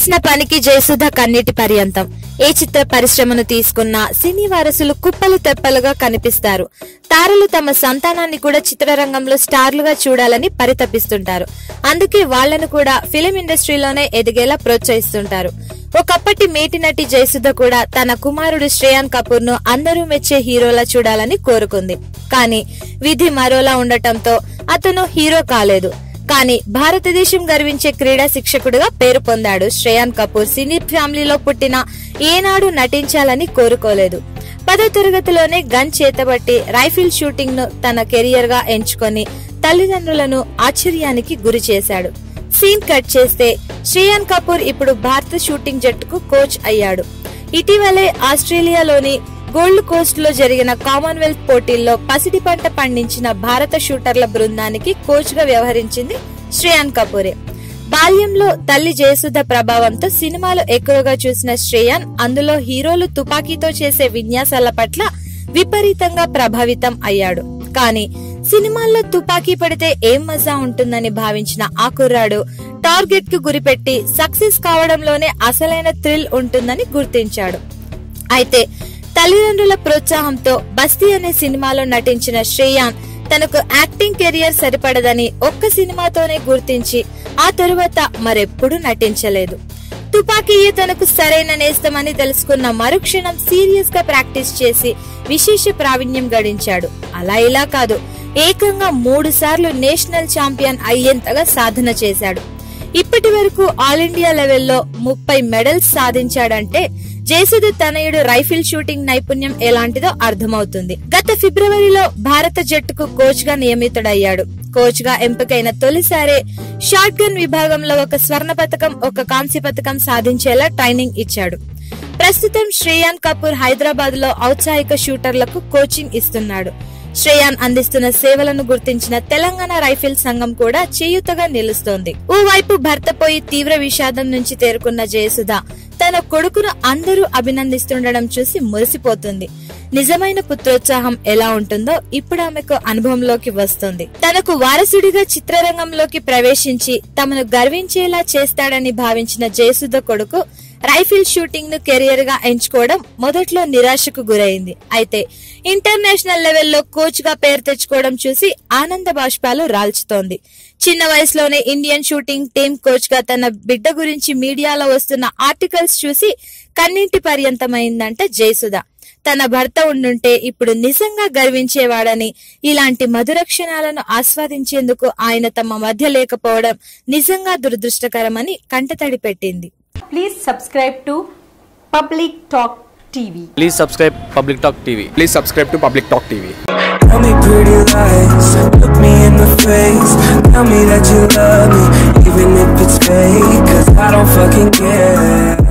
చేసిన పనికి జయసుధ కన్నీటి పర్యంతం. ఏ చిత్ర పరిశ్రమను తీసుకున్నా సినీ వారసులు కుప్పలు తెప్పలుగా కనిపిస్తారు. తారలు తమ సంతానాన్ని కూడా చిత్రరంగంలో స్టార్లుగా చూడాలని పరితపిస్తుంటారు. అందుకే వాళ్లను కూడా ఫిలిం ఇండస్ట్రీలోనే ఎదిగేలా ప్రోత్సహిస్తుంటారు. ఒకప్పటి మేటి నటి జయసుధ కూడా తన కుమారుడు శ్రేయాన్ కపూర్ ను అందరూ మెచ్చే హీరోలా చూడాలని కోరుకుంది. కానీ విధి మరోలా ఉండటంతో అతను హీరో కాలేదు. కానీ భారతదేశం గర్వించే క్రీడా శిక్షకుడుగా పేరు పొందాడు శ్రేయాన్ కపూర్. సినీ ఫ్యామిలీలో పుట్టిన ఏనాడు నటించాలని కోరుకోలేదు. 10వ తరగతిలోనే గన్ చేతబట్టి రైఫిల్ షూటింగ్ ను తన కెరియర్ గా ఎంచుకొని తల్లిదండ్రులను ఆశ్చర్యానికి గురి చేశాడు. సీన్ కట్ చేస్తే శ్రేయాన్ కపూర్ ఇప్పుడు భారత షూటింగ్ జట్టుకు కోచ్ అయ్యాడు. ఇటీవలే ఆస్ట్రేలియాలోని గోల్డ్ కోస్ట్ లో జరిగిన కామన్వెల్త్ పోటీల్లో పసిడి పంట పండించిన భారత షూటర్ల బృందానికి కోచ్ గా వ్యవహరించింది శ్రేయాన్ కపూరే. బాల్యంలో తల్లి జయసుధ ప్రభావంతో సినిమాలు ఎక్కువగా చూసిన శ్రేయాన్ అందులో హీరోలు తుపాకీతో చేసే విన్యాసాల పట్ల విపరీతంగా ప్రభావితం అయ్యాడు. కానీ సినిమాల్లో తుపాకీ పడితే ఏం మజా ఉంటుందని భావించిన ఆ కుర్రాడు టార్గెట్ కు గురిపెట్టి సక్సెస్ కావడంలోనే అసలైన థ్రిల్ ఉంటుందని గుర్తించాడు. అయితే తల్లిదండ్రుల ప్రోత్సాహంతో బస్తీ అనే సినిమాలో నటించిన శ్రేయాన్ తనకు యాక్టింగ్ కెరియర్ సరిపడదని ఒక్క సినిమాతోనే గుర్తించి ఆ తరువాత మరెప్పుడూ నటించలేదు. తుపాకీయే తనకు సరైన నేస్తమని తెలుసుకున్న మరుక్షణం సీరియస్ గా ప్రాక్టీస్ చేసి విశేష ప్రావీణ్యం గడించాడు. అలా ఇలా కాదు, ఏకంగా 3 సార్లు నేషనల్ ఛాంపియన్ అయ్యేంతగా సాధన చేశాడు. ఇప్పటి వరకు ఆల్ ఇండియా లెవెల్లో 30 మెడల్స్ సాధించాడంటే జయసుధ తనయుడు రైఫిల్ షూటింగ్ నైపుణ్యం ఎలాంటిదో అర్థమవుతుంది. గత ఫిబ్రవరిలో భారత జట్టుకు కోచ్ గా నియమితుడయ్యాడు. కోచ్ గా ఎంపికైన తొలిసారే షాట్ గన్ విభాగంలో 1 స్వర్ణ పతకం 1 కాంస్య పతకం సాధించేలా ట్రైనింగ్ ఇచ్చాడు. ప్రస్తుతం శ్రేయాన్ కపూర్ హైదరాబాద్ లో ఔత్సాహిక షూటర్లకు కోచింగ్ ఇస్తున్నాడు. శ్రేయాన్ అందిస్తున్న సేవలను గుర్తించిన తెలంగాణ రైఫిల్ సంఘం కూడా చేయూతగా నిలుస్తోంది. ఓ వైపు భర్తపోయి తీవ్ర విషాదం నుంచి తేరుకున్న జయసుధ తన కొడుకును అందరూ అభినందిస్తుండడం చూసి మురిసిపోతుంది. నిజమైన పుత్రోత్సాహం ఎలా ఉంటుందో ఇప్పుడు ఆమెకు అనుభవంలోకి వస్తుంది. తనకు వారసుడిగా చిత్రరంగంలోకి ప్రవేశించి తమను గర్వించేలా చేస్తాడని భావించిన జయసుధ కొడుకు రైఫిల్ షూటింగ్ ను కెరియర్ గా ఎంచుకోవడం మొదట్లో నిరాశకు గురైంది. అయితే ఇంటర్నేషనల్ లెవెల్లో కోచ్ గా పేరు తెచ్చుకోవడం చూసి ఆనంద బాష్పాలు రాల్చుతోంది. చిన్న వయసులోనే ఇండియన్ షూటింగ్ టీమ్ కోచ్ గా తన బిడ్డ గురించి మీడియాలో వస్తున్న ఆర్టికల్స్ చూసి కన్నీటి పర్యంతమైందంట జయసుధ. తన భర్త ఉండుంటే ఇప్పుడు నిజంగా గర్వించేవాడని, ఇలాంటి మధుర క్షణాలను ఆస్వాదించేందుకు ఆయన తమ మధ్య లేకపోవడం నిజంగా దురదృష్టకరమని కంటతడి పెట్టింది. Please subscribe to Public Talk TV. Please subscribe Public Talk TV. Please subscribe to Public Talk TV. Tell me pretty lies, look me in the face. Tell me that you love me, even if it's fake. Cause I don't fucking care.